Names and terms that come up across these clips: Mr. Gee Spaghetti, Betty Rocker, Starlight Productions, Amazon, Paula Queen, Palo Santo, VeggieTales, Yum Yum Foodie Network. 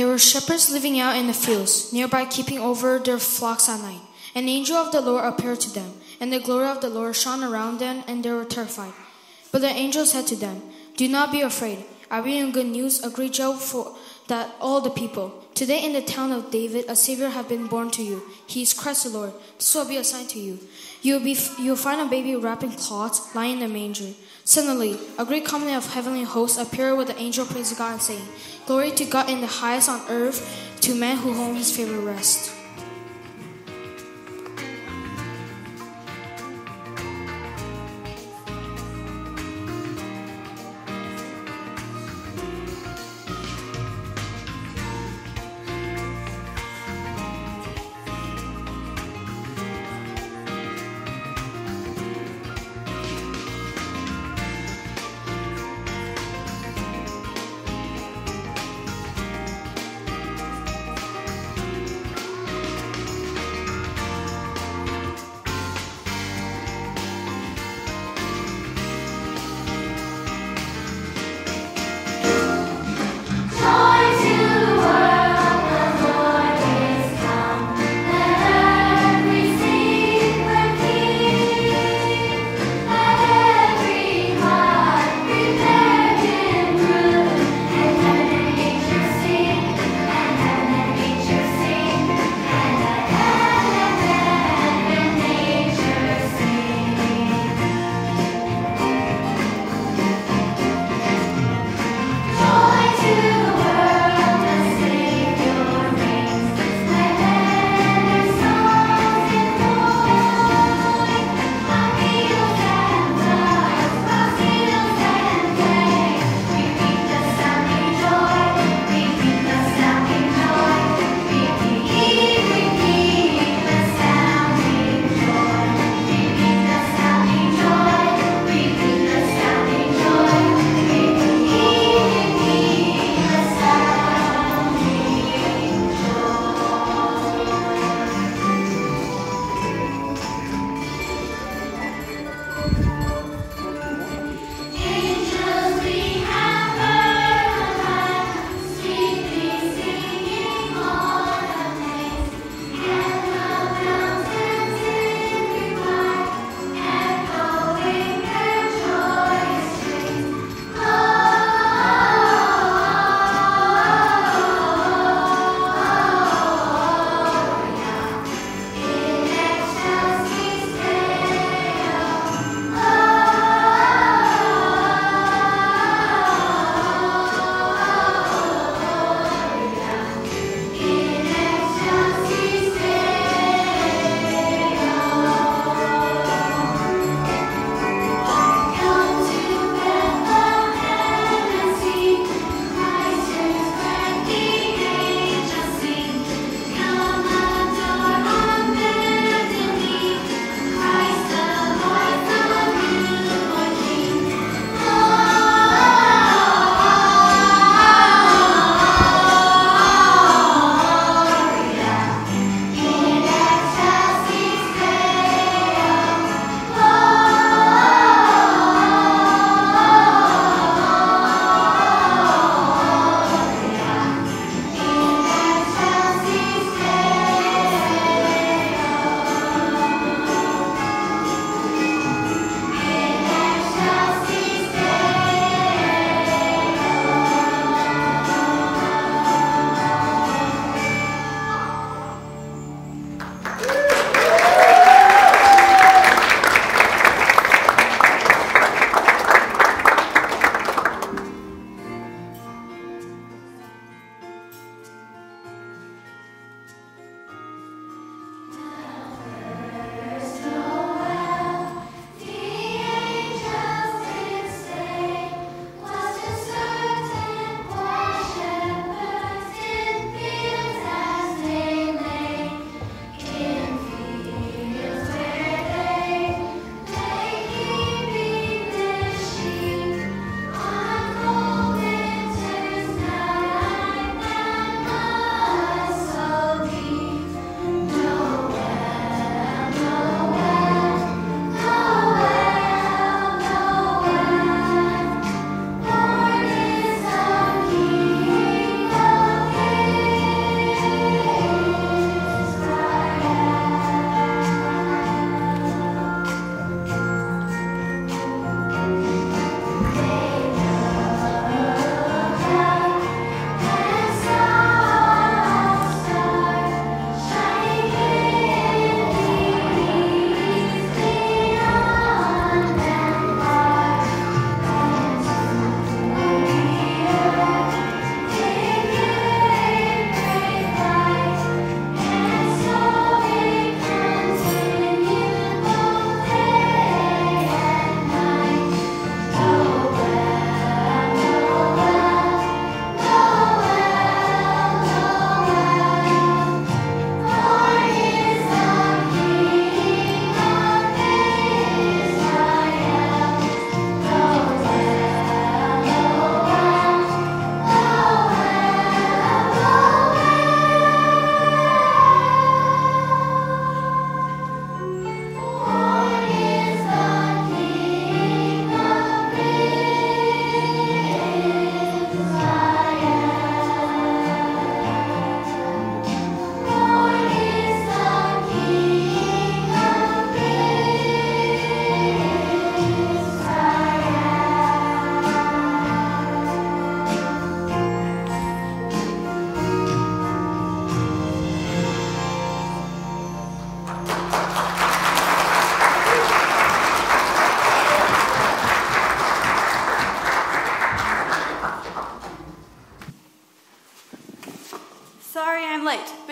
There were shepherds living out in the fields, nearby keeping over their flocks at night. An angel of the Lord appeared to them, and the glory of the Lord shone around them, and they were terrified. But the angel said to them, "Do not be afraid. I bring you good news, a great joy for that all the people. Today in the town of David, a Savior has been born to you. He is Christ the Lord. This will be a sign to you. You will find a baby wrapped in cloths, lying in a manger." Suddenly, a great company of heavenly hosts appeared with the angel praising God and saying, "Glory to God in the highest on earth, to men who home his favorite rest."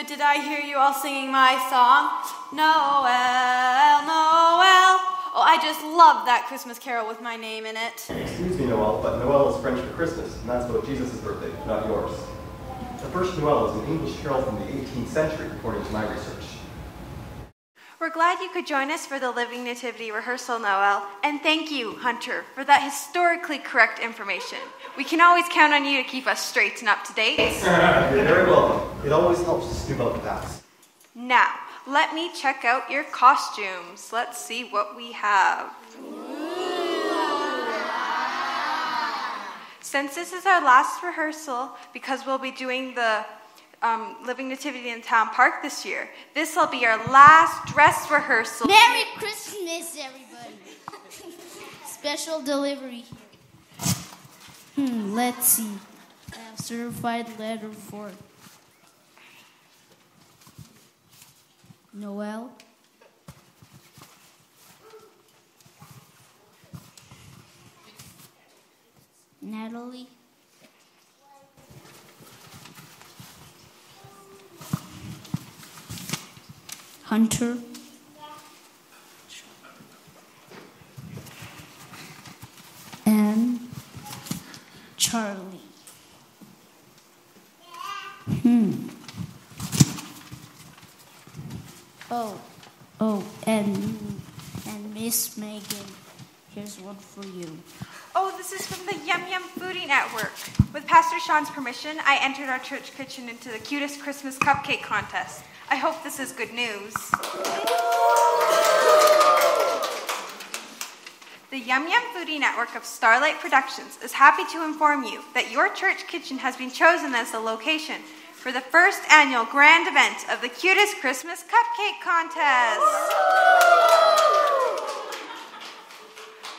did I hear you all singing my song? Noel, Noel. Oh, I just love that Christmas carol with my name in it. Excuse me, Noel, but Noel is French for Christmas, and that's about Jesus' birthday, not yours. The first Noel is an English carol from the 18th century, according to my research. We're glad you could join us for the Living Nativity rehearsal, Noel, and thank you, Hunter, for that historically correct information. We can always count on you to keep us straight and up to date. You're very welcome. It always helps to snoop out the past. Now, let me check out your costumes. Let's see what we have. Since this is our last rehearsal, because we'll be doing the Living Nativity in Town Park this year, this will be our last dress rehearsal. Merry Christmas, everybody. Special delivery. Let's see. I have certified letter for Noel. Natalie. Hunter. And Charlie. And Miss Megan, here's one for you. Oh, this is from the Yum Yum Foodie Network. With Pastor Sean's permission, I entered our church kitchen into the cutest Christmas cupcake contest. I hope this is good news. The Yum Yum Foodie Network of Starlight Productions is happy to inform you that your church kitchen has been chosen as the location for the first annual grand event of the Cutest Christmas Cupcake Contest.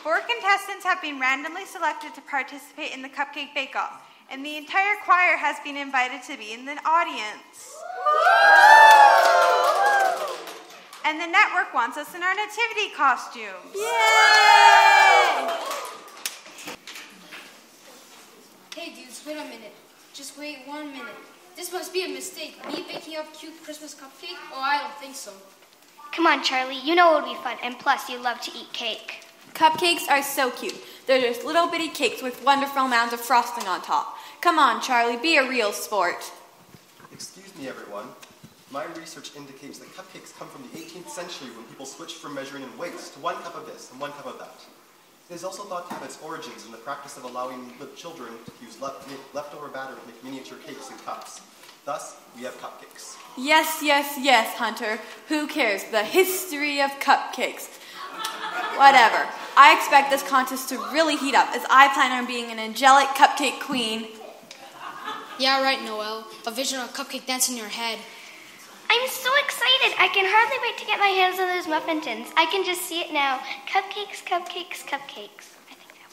Four contestants have been randomly selected to participate in the Cupcake Bake-Off, and the entire choir has been invited to be in the audience. And the network wants us in our nativity costumes. Yay! Hey dudes, wait a minute. Just wait 1 minute. This must be a mistake. Me baking up cute Christmas cupcake? Oh, I don't think so. Come on, Charlie. You know it would be fun, and plus you love to eat cake. Cupcakes are so cute. They're just little bitty cakes with wonderful mounds of frosting on top. Come on, Charlie. Be a real sport. Excuse me, everyone. My research indicates that cupcakes come from the 18th century when people switched from measuring in weights to 1 cup of this and 1 cup of that. It is also thought to have its origins in the practice of allowing children to use leftover batter to make miniature cakes and cups. Thus, we have cupcakes. Yes, yes, yes, Hunter. Who cares? The history of cupcakes. Whatever. I expect this contest to really heat up, as I plan on being an angelic cupcake queen. Yeah, right, Noel. A vision of a cupcake dance in your head. I'm so excited! I can hardly wait to get my hands on those muffin tins. I can just see it now. Cupcakes, cupcakes, cupcakes. I think that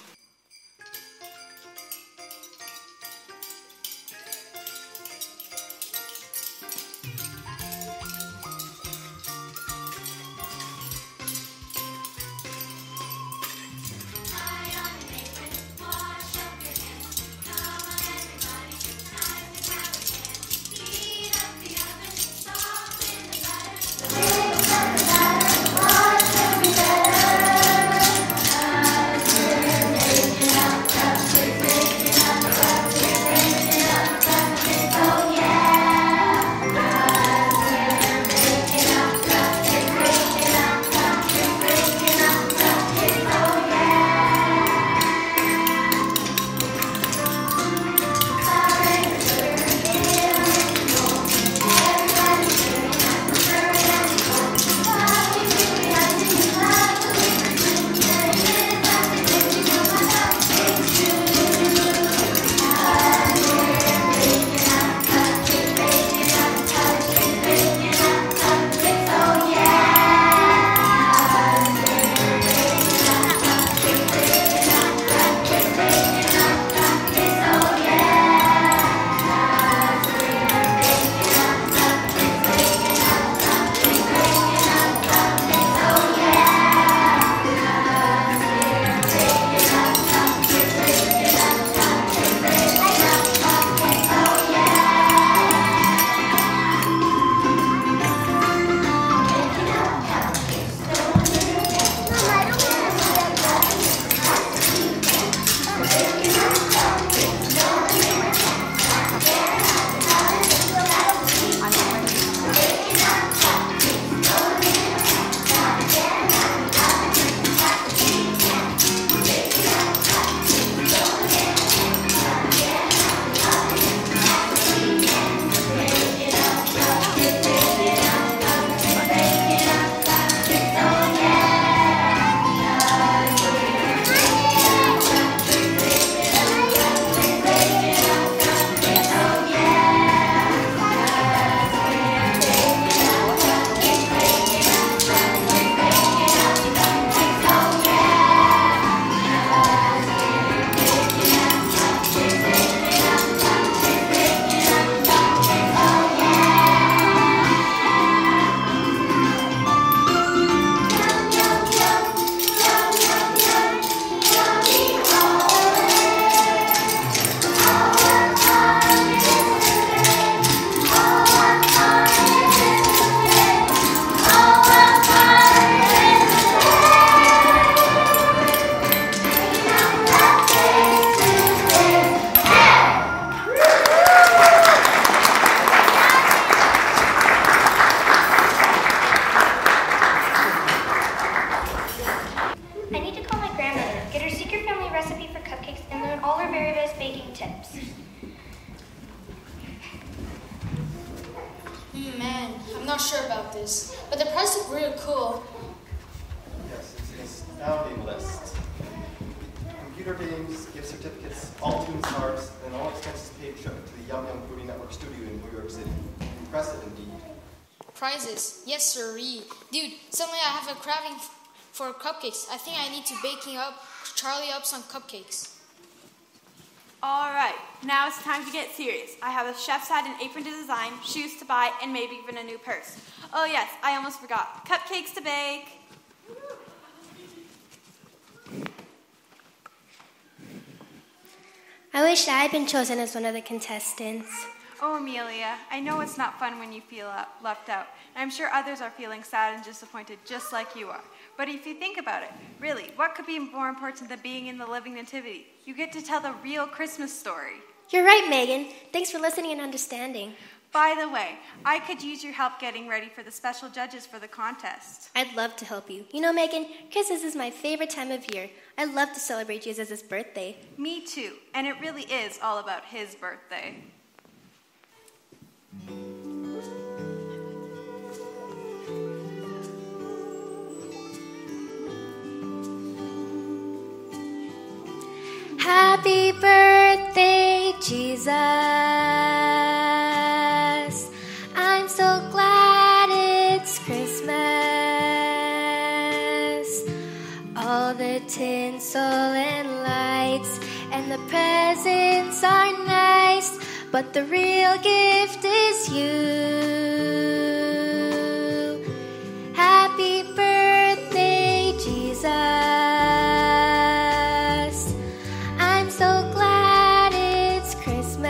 I'm not sure about this, but the price looked really cool. Yes, it's now being list. Computer games, gift certificates, all team stars, and all expenses paid trip to the Yum Yum Foodie Network studio in New York City. Impressive indeed. Prizes, yes sirree. Dude, suddenly I have a craving for cupcakes. I think I need to Charlie up some cupcakes. Alright, now it's time to get serious. I have a chef's hat and apron to design, shoes to buy, and maybe even a new purse. Oh yes, I almost forgot. Cupcakes to bake. I wish I had been chosen as one of the contestants. Oh, Amelia, I know it's not fun when you feel left out. And I'm sure others are feeling sad and disappointed just like you are. But if you think about it, really, what could be more important than being in the living nativity? You get to tell the real Christmas story. You're right, Megan. Thanks for listening and understanding. By the way, I could use your help getting ready for the special judges for the contest. I'd love to help you. You know, Megan, Christmas is my favorite time of year. I love to celebrate Jesus' birthday. Me too, and it really is all about his birthday. Happy birthday, Jesus. I'm so glad it's Christmas. All the tinsel and lights and the presents are nice, but the real gift is you. Happy birthday, Jesus. I'm so glad it's Christmas.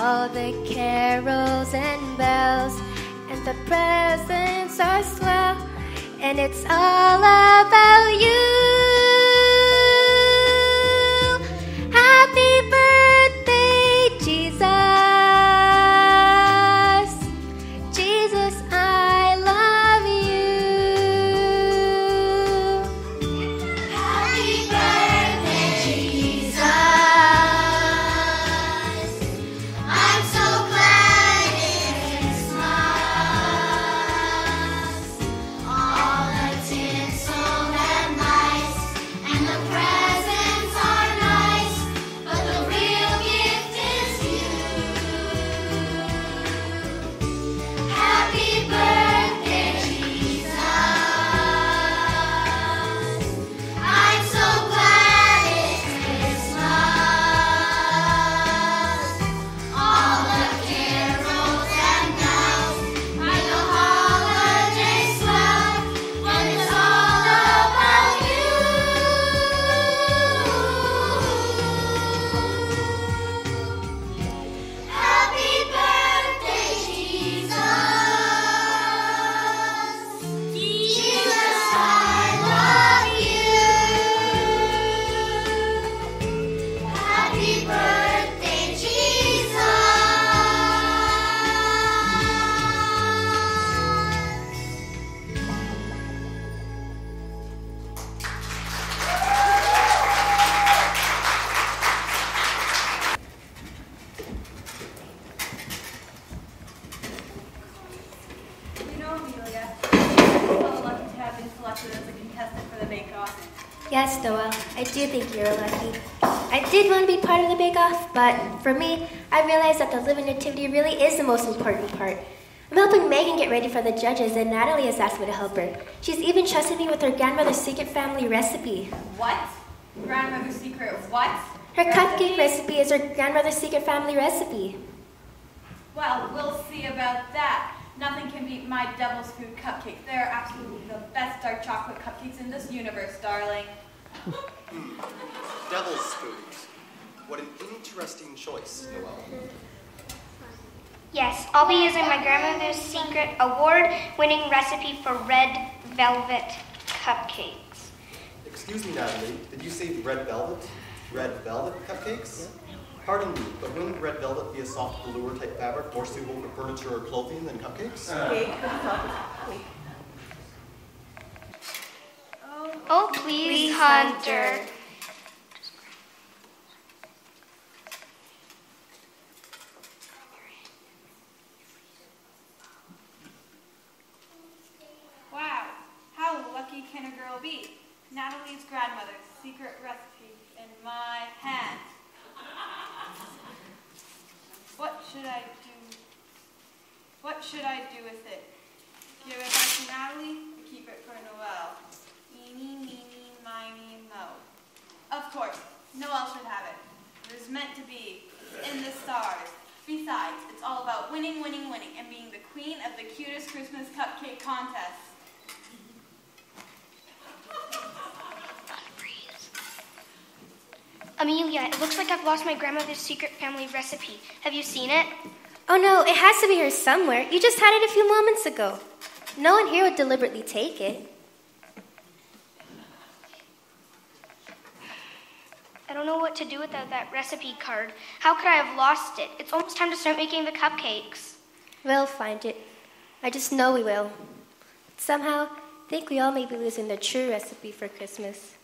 All the carols and bells and the presents are swell, and it's all about you. Yes, Noel, I do think you're lucky. I did want to be part of the bake-off, but for me, I realized that the living nativity really is the most important part. I'm helping Megan get ready for the judges, and Natalie has asked me to help her. She's even trusted me with her grandmother's secret family recipe. What? Grandmother's secret what? Her cupcake recipe is her grandmother's secret family recipe. Well, we'll see about that. Nothing can beat my double spoon cupcakes. They are absolutely the best dark chocolate cupcakes in this universe, darling. Double spoons. What an interesting choice, Noelle. Yes, I'll be using my grandmother's secret award-winning recipe for red velvet cupcakes. Excuse me, Natalie. Did you say red velvet? Red velvet cupcakes? Yeah. Pardon me, but wouldn't red velvet be a soft velour type fabric more suitable for furniture or clothing than cupcakes? Oh, please, Hunter. can a girl be? Natalie's grandmother's secret recipe in my hand. What should I do? What should I do with it? Give it back to Natalie or keep it for Noelle? Eeny, meeny, miny, moe. Of course, Noelle should have it. It was meant to be. It's in the stars. Besides, it's all about winning, winning, winning, and being the queen of the cutest Christmas cupcake contest. Amelia, it looks like I've lost my grandmother's secret family recipe. Have you seen it? Oh no, it has to be here somewhere. You just had it a few moments ago. No one here would deliberately take it. I don't know what to do without that recipe card. How could I have lost it? It's almost time to start making the cupcakes. We'll find it. I just know we will. Somehow, I think we all may be losing the true recipe for Christmas.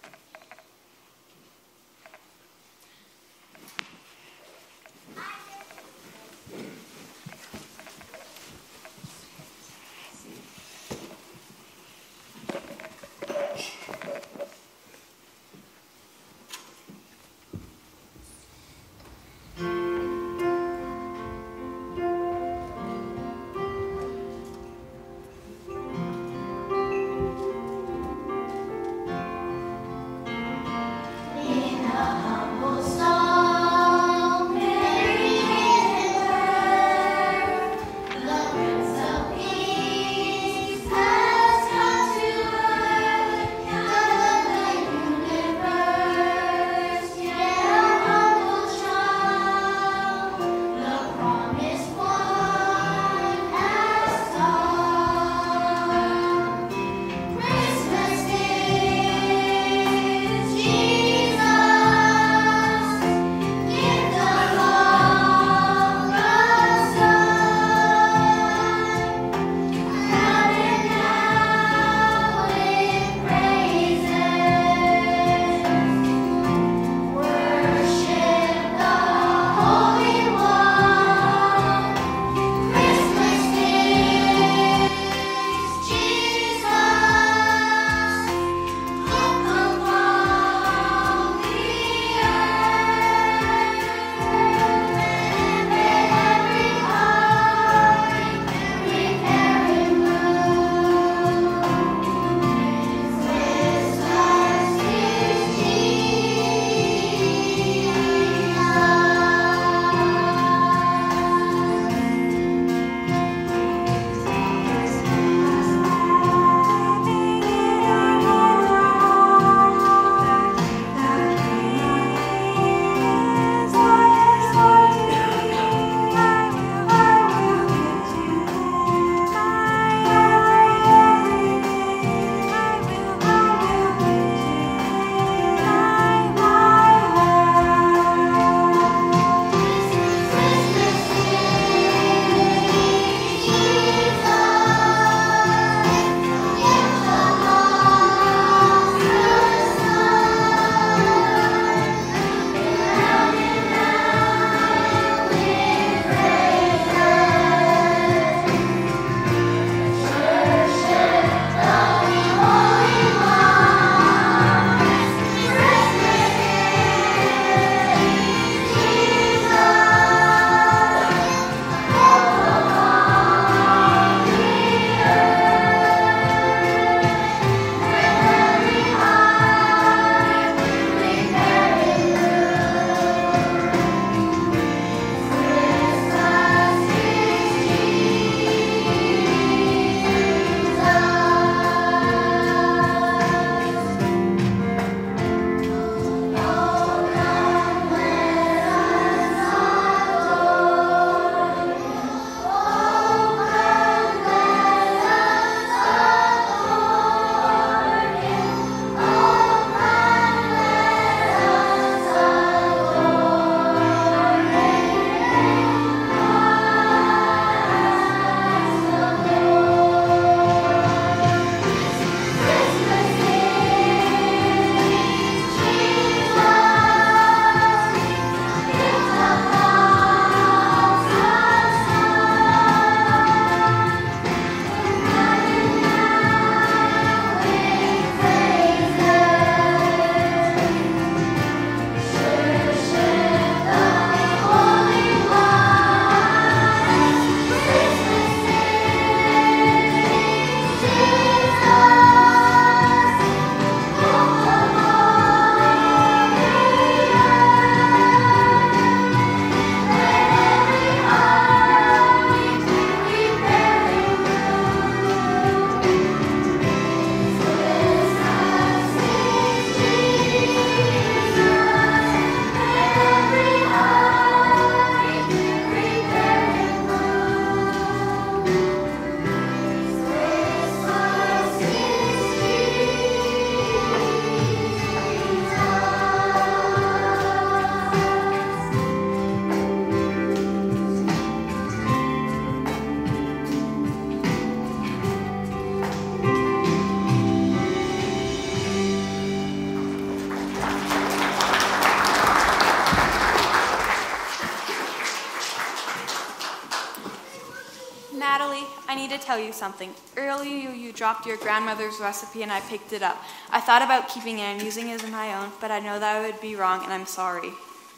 Natalie, I need to tell you something. Earlier you dropped your grandmother's recipe and I picked it up. I thought about keeping it and using it as my own, but I know that would be wrong and I'm sorry.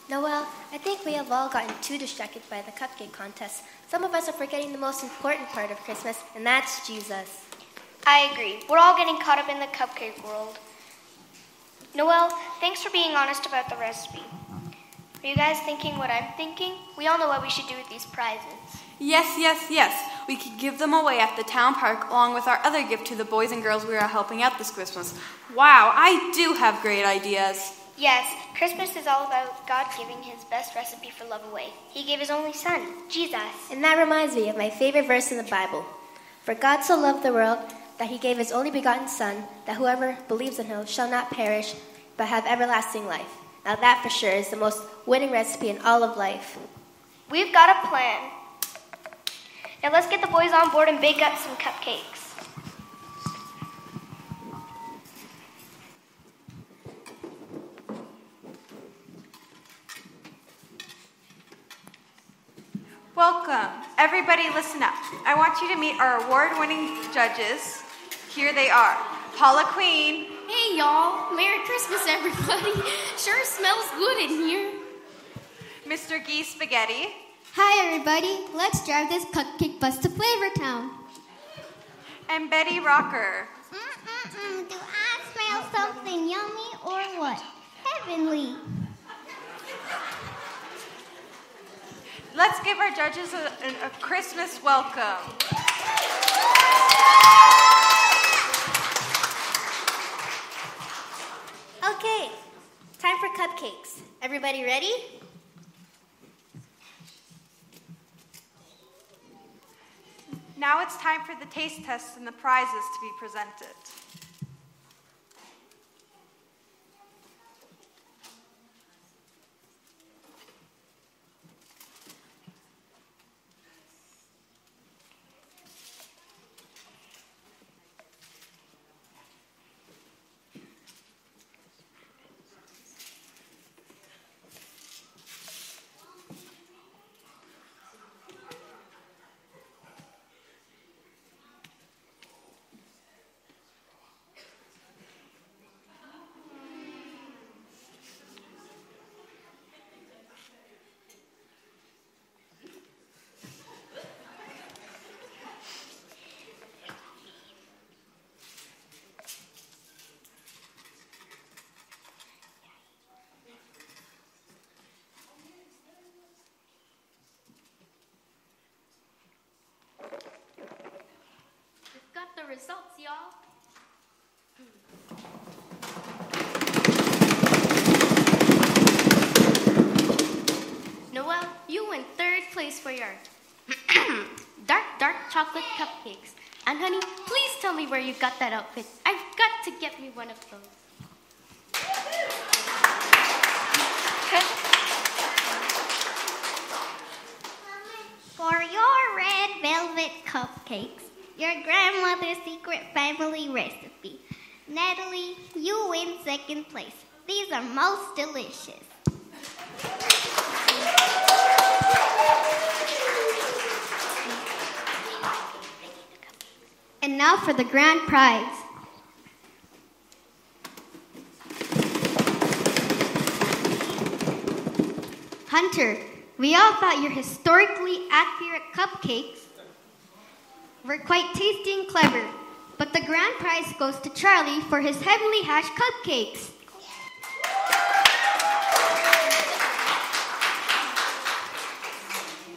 Noelle, I think we have all gotten too distracted by the cupcake contest. Some of us are forgetting the most important part of Christmas, and that's Jesus. I agree. We're all getting caught up in the cupcake world. Noelle, thanks for being honest about the recipe. Are you guys thinking what I'm thinking? We all know what we should do with these prizes. Yes, yes, yes. We could give them away at the town park along with our other gift to the boys and girls we are helping out this Christmas. Wow, I do have great ideas. Yes, Christmas is all about God giving his best recipe for love away. He gave his only son, Jesus. And that reminds me of my favorite verse in the Bible. For God so loved the world that he gave his only begotten son, that whoever believes in him shall not perish, but have everlasting life. Now that for sure is the most winning recipe in all of life. We've got a plan. Now let's get the boys on board and bake up some cupcakes. Welcome. Everybody listen up. I want you to meet our award-winning judges. Here they are. Paula Queen. Hey, y'all. Merry Christmas, everybody. Sure smells good in here. Mr. Gee Spaghetti. Hi, everybody. Let's drive this cupcake bus to Flavortown. And Betty Rocker. Do I smell something yummy or what? Heavenly. Let's give our judges a Christmas welcome. Okay, time for cupcakes. Everybody ready? Now it's time for the taste test and the prizes to be presented. Results, y'all. Noelle, you win third place for your dark chocolate cupcakes. And honey, please tell me where you got that outfit. I've got to get me one of those. For your red velvet cupcakes, your grandmother's secret family recipe. Natalie, you win second place. These are most delicious. And now for the grand prize. Hunter, we all thought your historically accurate cupcakes were quite tasty and clever, but the grand prize goes to Charlie for his heavenly hash cupcakes.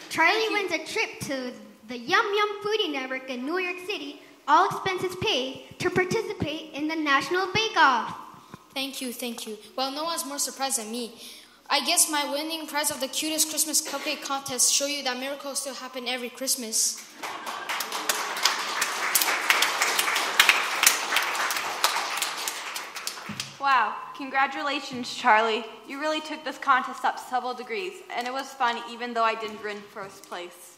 Charlie wins a trip to the Yum Yum Foodie Network in New York City, all expenses paid, to participate in the National Bake Off. Thank you. Well, no one's more surprised than me. I guess my winning prize of the cutest Christmas cupcake contest shows you that miracles still happen every Christmas. Wow, congratulations, Charlie. You really took this contest up several degrees, and it was fun even though I didn't win first place.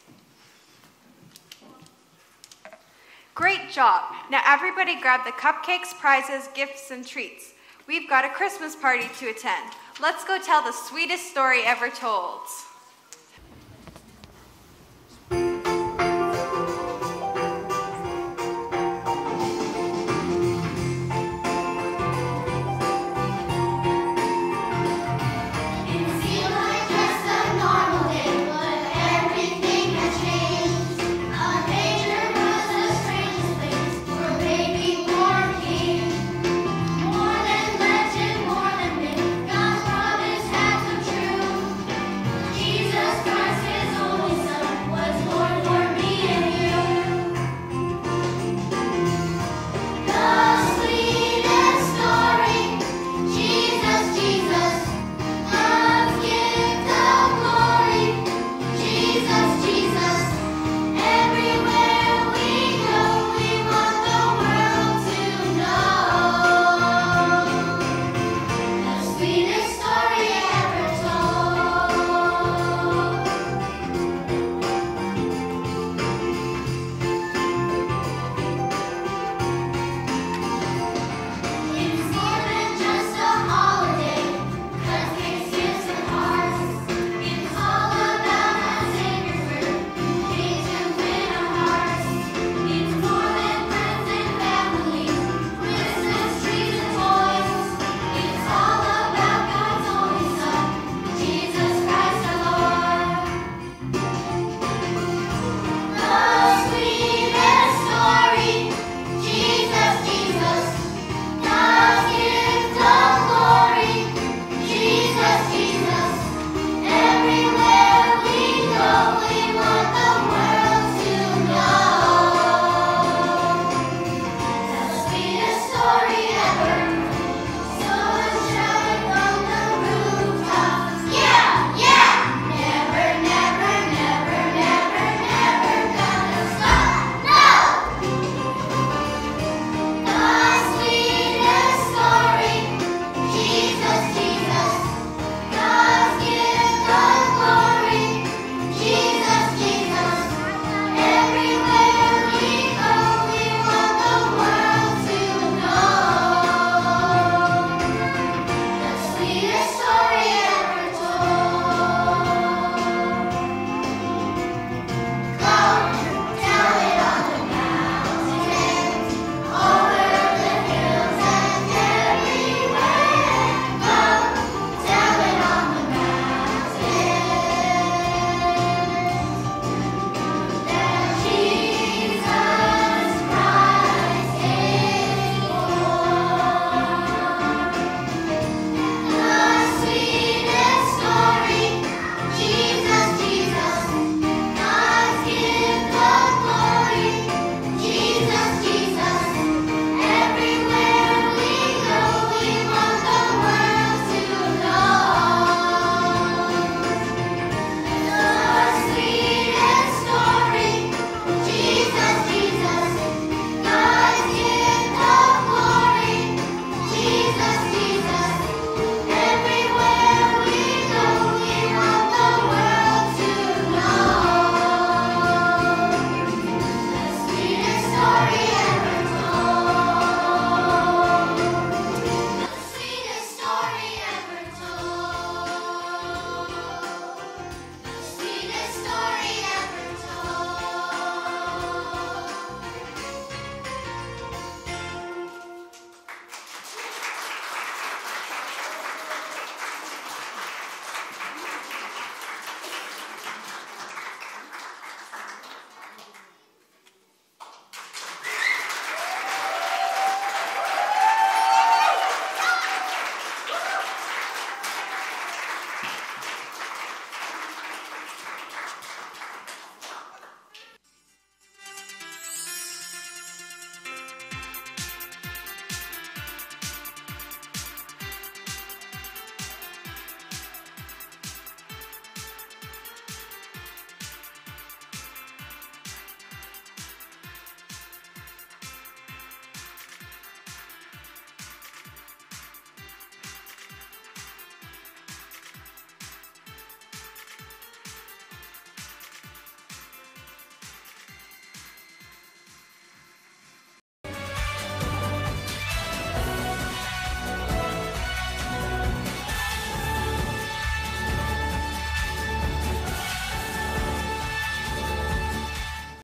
Great job. Now everybody grab the cupcakes, prizes, gifts, and treats. We've got a Christmas party to attend. Let's go tell the sweetest story ever told.